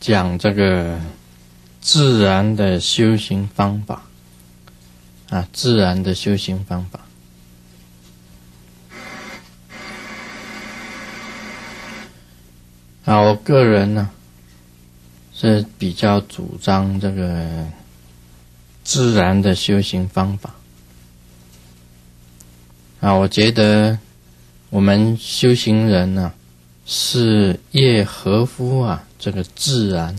讲这个自然的修行方法啊，自然的修行方法。啊，我个人呢是比较主张这个自然的修行方法。啊，我觉得我们修行人呢，是越合乎啊这个自然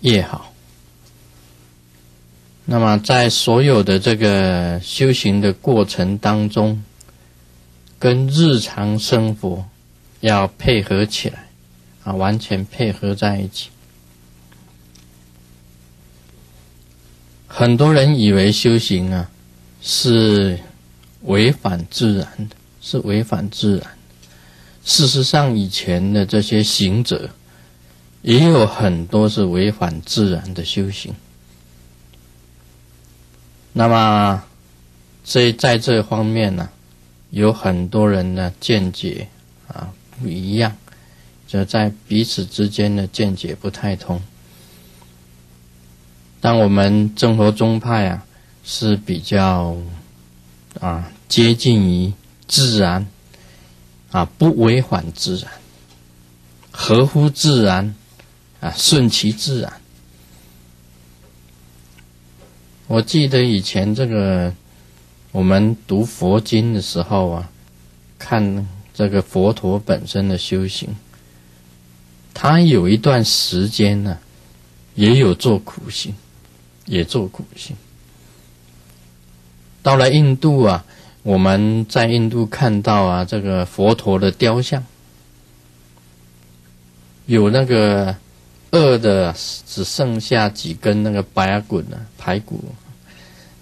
越好。那么在所有的这个修行的过程当中，跟日常生活要配合起来啊，完全配合在一起。很多人以为修行啊是违反自然的，是违反自然。事实上，以前的这些行者也有很多是违反自然的修行。那么在这方面呢，有很多人的见解啊不一样，就在彼此之间的见解不太同。但我们正佛宗派啊是比较啊接近于自然啊，不违反自然，合乎自然啊，顺其自然。我记得以前这个我们读佛经的时候啊，看这个佛陀本身的修行，他有一段时间呢、也有做苦行，也做苦行。到了印度啊，我们在印度看到啊，这个佛陀的雕像，有那个饿的只剩下几根那个白骨了，排骨，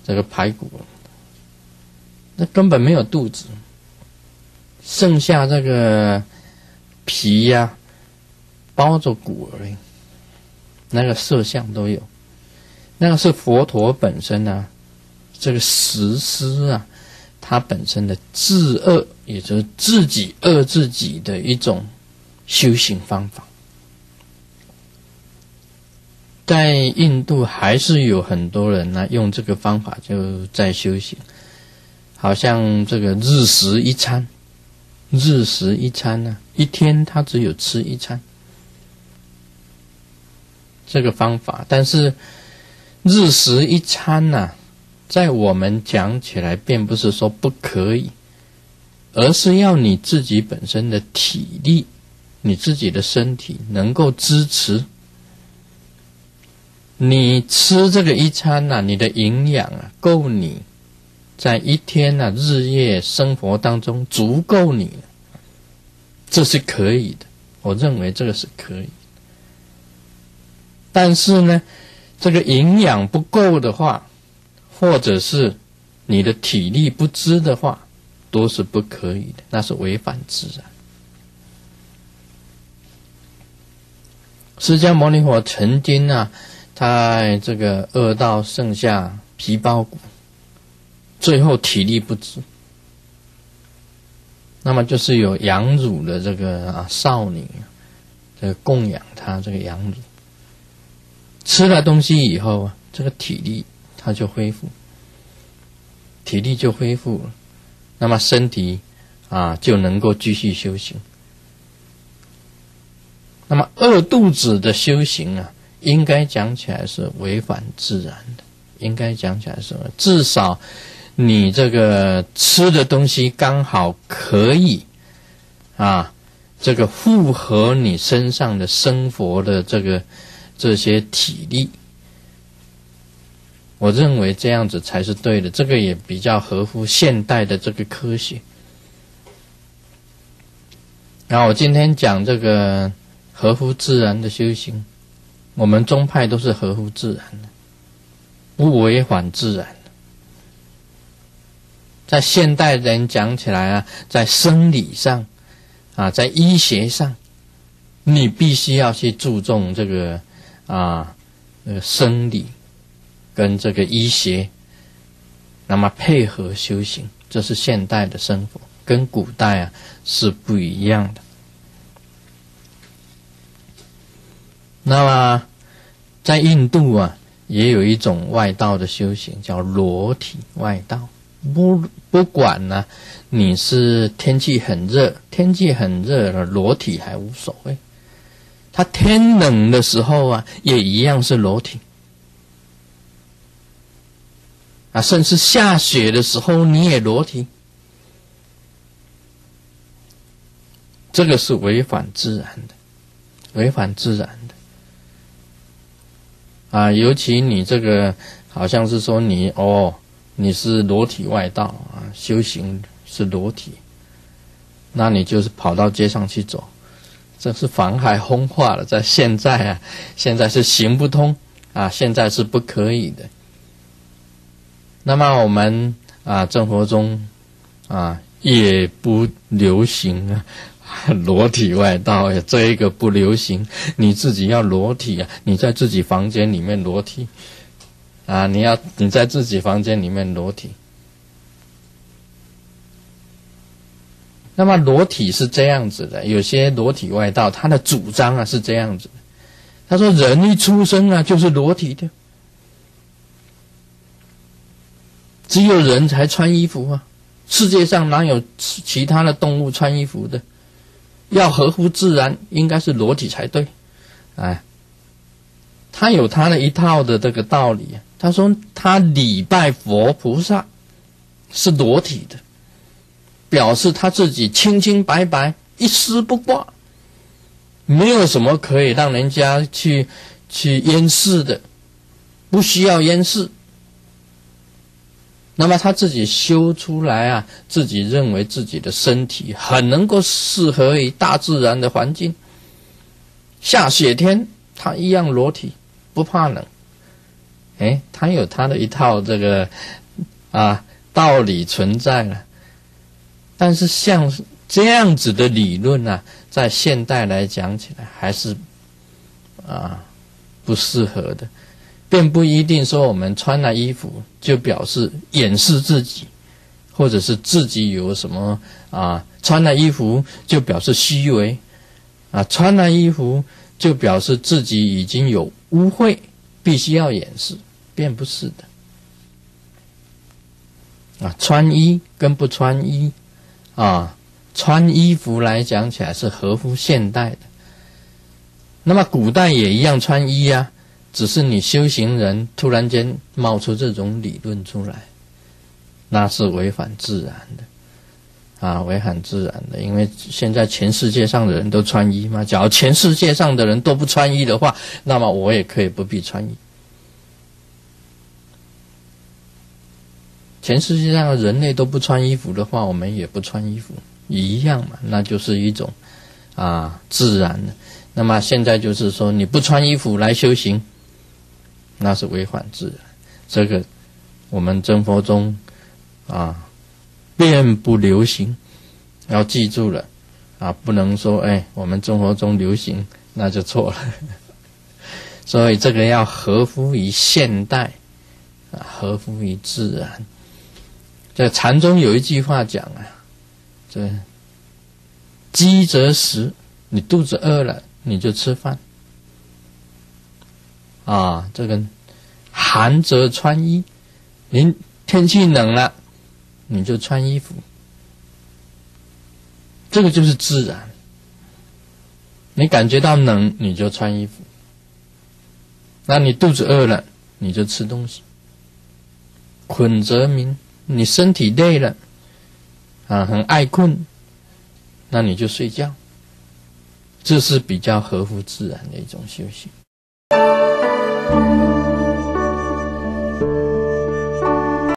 这个排骨，那根本没有肚子，剩下这个皮呀、包着骨而已，那个色相都有，那个是佛陀本身啊，这个实施啊。他本身的自恶，也就是自己恶自己的一种修行方法。在印度还是有很多人呢、用这个方法就在修行，好像这个日食一餐，日食一餐呢、一天他只有吃一餐这个方法。但是日食一餐呢、在我们讲起来并不是说不可以，而是要你自己本身的体力，你自己的身体能够支持你吃这个一餐啊，你的营养啊够你在一天啊日夜生活当中足够你，这是可以的，我认为这个是可以的。但是呢，这个营养不够的话，或者是你的体力不支的话，都是不可以的，那是违反自然。释迦牟尼佛曾经啊，他这个饿到剩下皮包骨，最后体力不支，那么就是有养乳的这个少女，这个供养他这个养乳，吃了东西以后啊，这个体力。他就恢复，体力就恢复了，那么身体啊就能够继续修行。那么饿肚子的修行啊，应该讲起来是违反自然的，应该讲起来是，至少你这个吃的东西刚好可以啊，这个符合你身上的生活的这些体力。我认为这样子才是对的，这个也比较合乎现代的这个科学。那我今天讲这个合乎自然的修行，我们宗派都是合乎自然的，不违反自然的。在现代人讲起来啊，在生理上啊，在医学上，你必须要去注重这个啊，生理跟这个医学，那么配合修行，这是现代的生活，跟古代啊是不一样的。那么在印度啊，也有一种外道的修行，叫裸体外道。不管呢、啊，你是天气很热，天气很热了，裸体还无所谓。他天冷的时候啊，也一样是裸体。啊，甚至下雪的时候你也裸体，这个是违反自然的，违反自然的。啊，尤其你这个好像是说你哦。你是裸体外道啊，修行是裸体，那你就是跑到街上去走，这是妨害风化了。在现在啊，现在是行不通啊，现在是不可以的。那么我们啊，生活中啊，也不流行啊裸体外道呀，这一个不流行。你自己要裸体啊，你在自己房间里面裸体。啊！你在自己房间里面裸体，那么裸体是这样子的。有些裸体外道，他的主张啊是这样子的。他说，人一出生啊就是裸体的，只有人才穿衣服啊，世界上哪有其他的动物穿衣服的？要合乎自然，应该是裸体才对，哎。他有他的一套的这个道理啊。他说他礼拜佛菩萨是裸体的，表示他自己清清白白，一丝不挂，没有什么可以让人家去掩饰的，不需要掩饰。那么他自己修出来啊，自己认为自己的身体很能够适合于大自然的环境，下雪天他一样裸体，不怕冷，哎，他有他的一套这个啊道理存在了。但是像这样子的理论啊，在现代来讲起来还是啊不适合的，并不一定说我们穿了衣服就表示掩饰自己，或者是自己有什么啊穿了衣服就表示虚伪啊，穿了衣服就表示自己已经有污秽，必须要掩饰，并不是的。啊，穿衣跟不穿衣，啊，穿衣服来讲起来是合乎现代的。那么古代也一样穿衣啊，只是你修行人突然间冒出这种理论出来，那是违反自然的。啊，违反自然的，因为现在全世界上的人都穿衣嘛。假如全世界上的人都不穿衣的话，那么我也可以不必穿衣。全世界上的人类都不穿衣服的话，我们也不穿衣服，一样嘛，那就是一种啊自然的。那么现在就是说，你不穿衣服来修行，那是违反自然。这个我们真佛宗啊。并不流行，要记住了啊！不能说哎，我们生活中流行，那就错了。所以这个要合乎于现代，啊，合乎于自然。在禅宗有一句话讲啊，这饥则食，你肚子饿了你就吃饭啊；这个寒则穿衣，您天气冷了。你就穿衣服，这个就是自然。你感觉到冷，你就穿衣服。那你肚子饿了，你就吃东西。困则眠，你身体累了，啊，很爱困，那你就睡觉。这是比较合乎自然的一种修行。